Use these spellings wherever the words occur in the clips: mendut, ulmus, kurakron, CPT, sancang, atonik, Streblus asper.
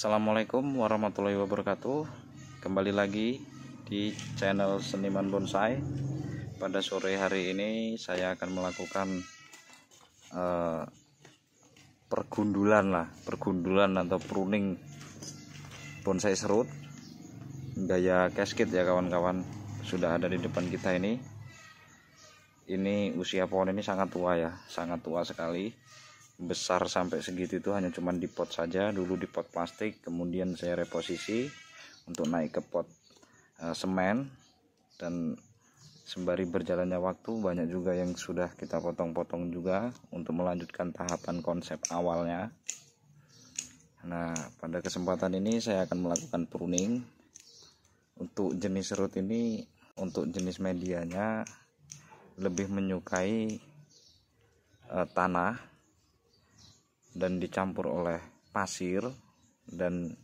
Assalamualaikum warahmatullahi wabarakatuh. Kembali lagi di channel Seniman Bonsai. Pada sore hari ini saya akan melakukan pergundulan atau pruning bonsai serut gaya casket ya kawan-kawan. Sudah ada di depan kita ini. Ini usia pohon ini sangat tua ya, sangat tua sekali. Besar sampai segitu itu hanya cuman di pot saja, dulu di pot plastik, kemudian saya reposisi untuk naik ke pot semen. Dan sembari berjalannya waktu, banyak juga yang sudah kita potong-potong juga untuk melanjutkan tahapan konsep awalnya. Nah, pada kesempatan ini saya akan melakukan pruning. Untuk jenis serut ini, untuk jenis medianya lebih menyukai tanah dan dicampur oleh pasir dan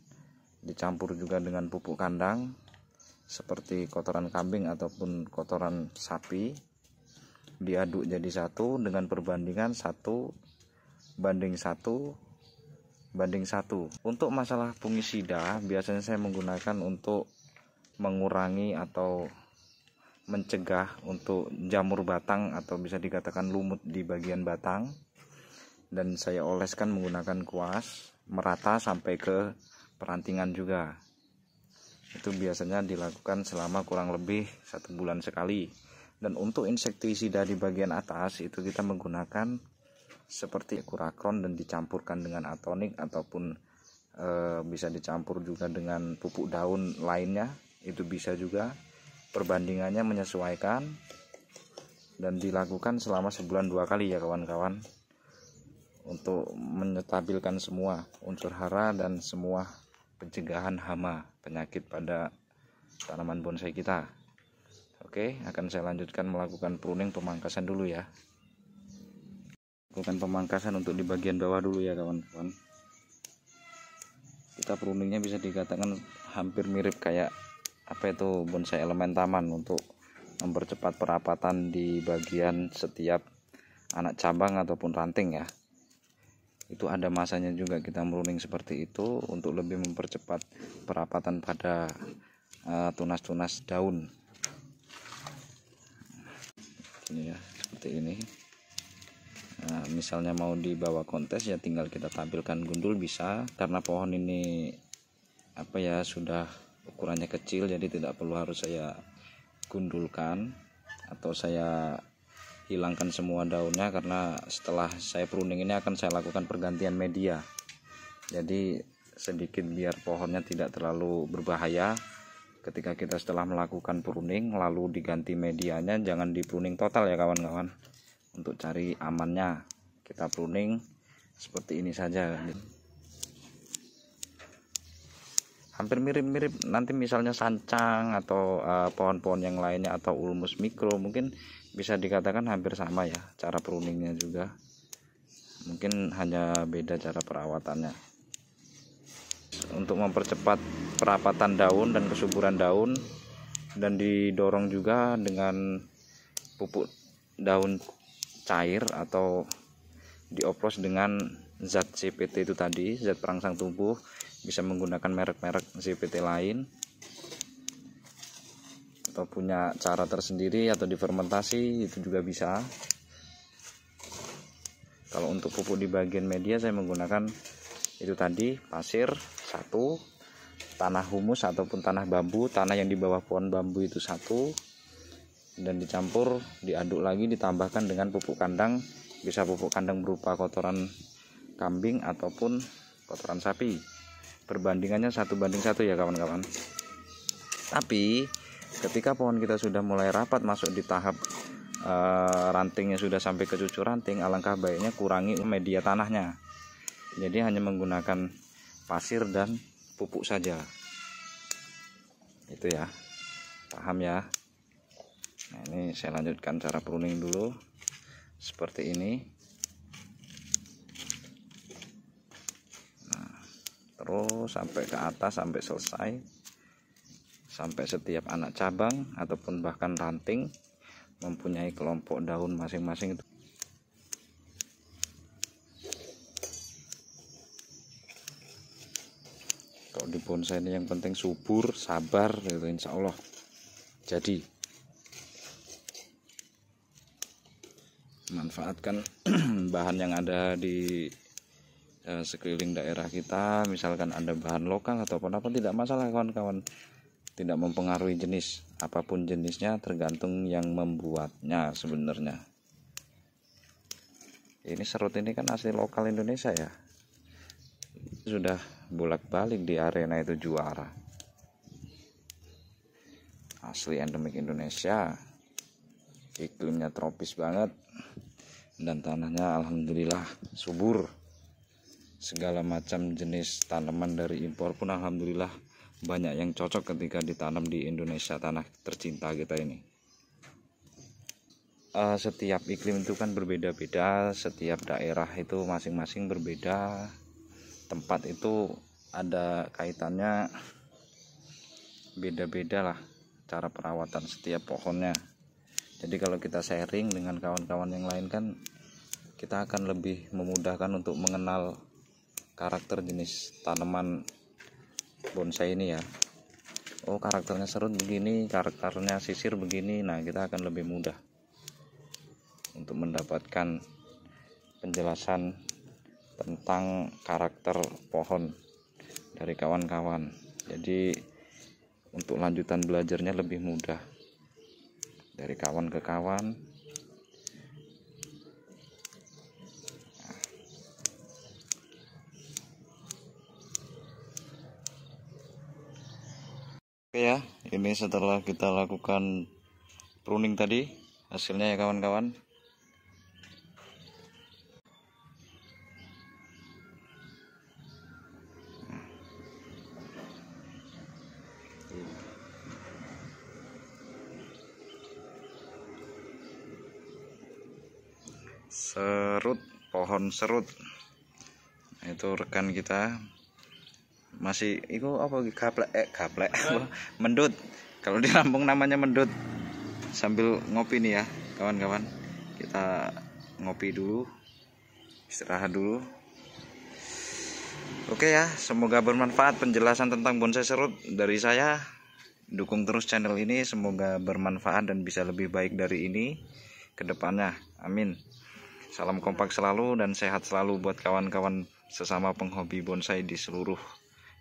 dicampur juga dengan pupuk kandang seperti kotoran kambing ataupun kotoran sapi, diaduk jadi satu dengan perbandingan 1:1. Untuk masalah fungisida biasanya saya menggunakan untuk mengurangi atau mencegah untuk jamur batang atau bisa dikatakan lumut di bagian batang, dan saya oleskan menggunakan kuas merata sampai ke perantingan juga. Itu biasanya dilakukan selama kurang lebih 1 bulan sekali. Dan untuk insektisida di bagian atas itu kita menggunakan seperti kurakron dan dicampurkan dengan atonik ataupun bisa dicampur juga dengan pupuk daun lainnya, itu bisa juga. Perbandingannya menyesuaikan dan dilakukan selama sebulan 2 kali ya kawan-kawan, untuk menstabilkan semua unsur hara dan semua pencegahan hama penyakit pada tanaman bonsai kita. Oke, akan saya lanjutkan melakukan pruning pemangkasan dulu ya. Lakukan pemangkasan untuk di bagian bawah dulu ya kawan-kawan. Kita pruningnya bisa dikatakan hampir mirip kayak bonsai elemen taman untuk mempercepat perapatan di bagian setiap anak cabang ataupun ranting ya. Itu ada masanya juga kita meruning seperti itu untuk lebih mempercepat perapatan pada tunas-tunas daun. Ini ya, seperti ini. Nah, misalnya mau dibawa kontes ya tinggal kita tampilkan gundul bisa, karena pohon ini sudah ukurannya kecil jadi tidak perlu harus saya gundulkan atau saya hilangkan semua daunnya, karena setelah saya pruning ini akan saya lakukan pergantian media, jadi sedikit biar pohonnya tidak terlalu berbahaya. Ketika kita setelah melakukan pruning lalu diganti medianya, jangan di pruning total ya kawan-kawan. Untuk cari amannya kita pruning seperti ini saja, hampir mirip-mirip. Nanti misalnya sancang atau pohon-pohon yang lainnya atau ulmus mikro mungkin bisa dikatakan hampir sama ya cara pruningnya juga, mungkin hanya beda cara perawatannya. Untuk mempercepat perapatan daun dan kesuburan daun, dan didorong juga dengan pupuk daun cair atau dioplos dengan zat CPT itu tadi, zat perangsang tumbuh. Bisa menggunakan merek-merek CPT lain atau punya cara tersendiri atau difermentasi itu juga bisa. Kalau untuk pupuk di bagian media saya menggunakan itu tadi, pasir 1, tanah humus ataupun tanah bambu, tanah yang di bawah pohon bambu itu 1, dan dicampur, diaduk lagi, ditambahkan dengan pupuk kandang, bisa pupuk kandang berupa kotoran kambing ataupun kotoran sapi. Perbandingannya 1:1 ya kawan-kawan. Tapi ketika pohon kita sudah mulai rapat masuk di tahap rantingnya sudah sampai ke cucu ranting, alangkah baiknya kurangi media tanahnya. Jadi hanya menggunakan pasir dan pupuk saja. Itu ya, paham ya. Nah, ini saya lanjutkan cara pruning dulu seperti ini. Terus sampai ke atas sampai selesai, sampai setiap anak cabang ataupun bahkan ranting mempunyai kelompok daun masing-masing. kalau di bonsai ini yang penting subur, sabar gitu, insya Allah jadi. Manfaatkan bahan yang ada di sekeliling daerah kita, misalkan ada bahan lokal ataupun apa, tidak masalah kawan-kawan, tidak mempengaruhi jenis apapun jenisnya, tergantung yang membuatnya sebenarnya. Ini serut ini kan asli lokal Indonesia ya, sudah bolak-balik di arena itu juara, asli endemik Indonesia, iklimnya tropis banget dan tanahnya alhamdulillah subur, segala macam jenis tanaman dari impor pun alhamdulillah banyak yang cocok ketika ditanam di Indonesia, tanah tercinta kita ini. Setiap iklim itu kan berbeda-beda, setiap daerah itu masing-masing berbeda, tempat itu ada kaitannya beda-beda lah cara perawatan setiap pohonnya. Jadi kalau kita sharing dengan kawan-kawan yang lain kan kita akan lebih memudahkan untuk mengenal karakter jenis tanaman bonsai ini ya. Oh, karakternya serut begini, karakternya sisir begini, nah kita akan lebih mudah untuk mendapatkan penjelasan tentang karakter pohon dari kawan-kawan. Jadi untuk lanjutan belajarnya lebih mudah dari kawan ke kawan. Oke ya, ini setelah kita lakukan pruning tadi hasilnya ya kawan-kawan. Serut, pohon serut itu rekan kita masih itu apa gaplek, gaplek mendut, kalau di Lampung namanya mendut. Sambil ngopi nih ya kawan-kawan, kita ngopi dulu, istirahat dulu. Oke ya, semoga bermanfaat penjelasan tentang bonsai serut dari saya. Dukung terus channel ini, semoga bermanfaat dan bisa lebih baik dari ini ke depannya, amin. Salam kompak selalu dan sehat selalu buat kawan-kawan sesama penghobi bonsai di seluruh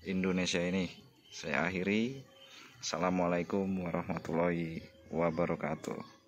Indonesia ini. Saya akhiri. Assalamualaikum warahmatullahi wabarakatuh.